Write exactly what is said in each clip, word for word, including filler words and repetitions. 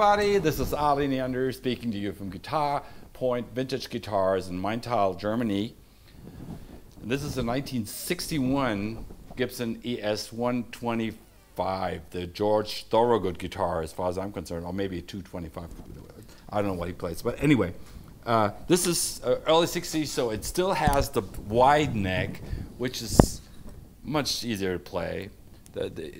everybody. This is Ali Neander speaking to you from Guitar Point Vintage Guitars in Maintal, Germany. And this is a nineteen sixty-one Gibson E S one twenty-five, the George Thorogood guitar, as far as I'm concerned, or maybe a two twenty-five. I don't know what he plays, but anyway, uh, this is uh, early sixties, so it still has the wide neck, which is much easier to play. The, the,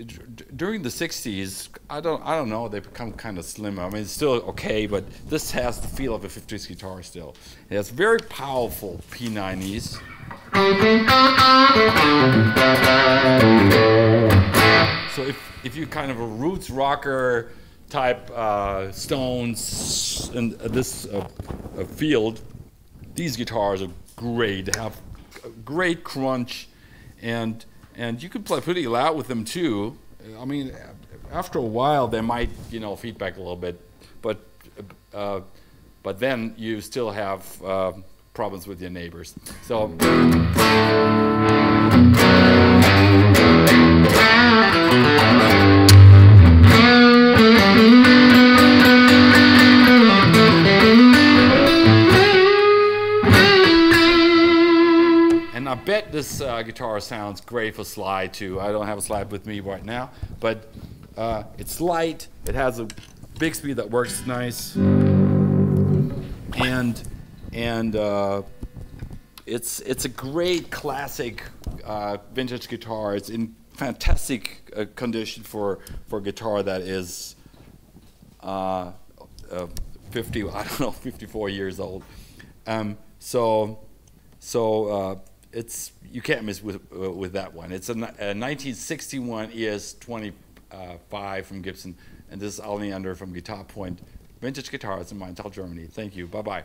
during the sixties, I don't, I don't know, they become kind of slimmer. I mean, it's still okay, but this has the feel of a fifties guitar still. It has very powerful P nineties. So if, if you're kind of a roots rocker type uh, Stones in this uh, field, these guitars are great. They have a great crunch, and And you can play pretty loud with them too. I mean, after a while they might, you know, feedback a little bit, but uh, but then you still have uh, problems with your neighbors. So I bet this uh, guitar sounds great for slide too. I don't have a slide with me right now, but uh, it's light. It has a Bigsby that works nice, and and uh, it's it's a great classic uh, vintage guitar. It's in fantastic uh, condition for for a guitar that is uh, uh, fifty. I don't know, fifty-four years old. Um, so so. Uh, It's you can't miss with uh, with that one. It's a, a nineteen sixty-one E S twenty-five from Gibson, and this is Ali Neander from Guitar Point Vintage Guitars in Maintal, Germany. Thank you. Bye bye.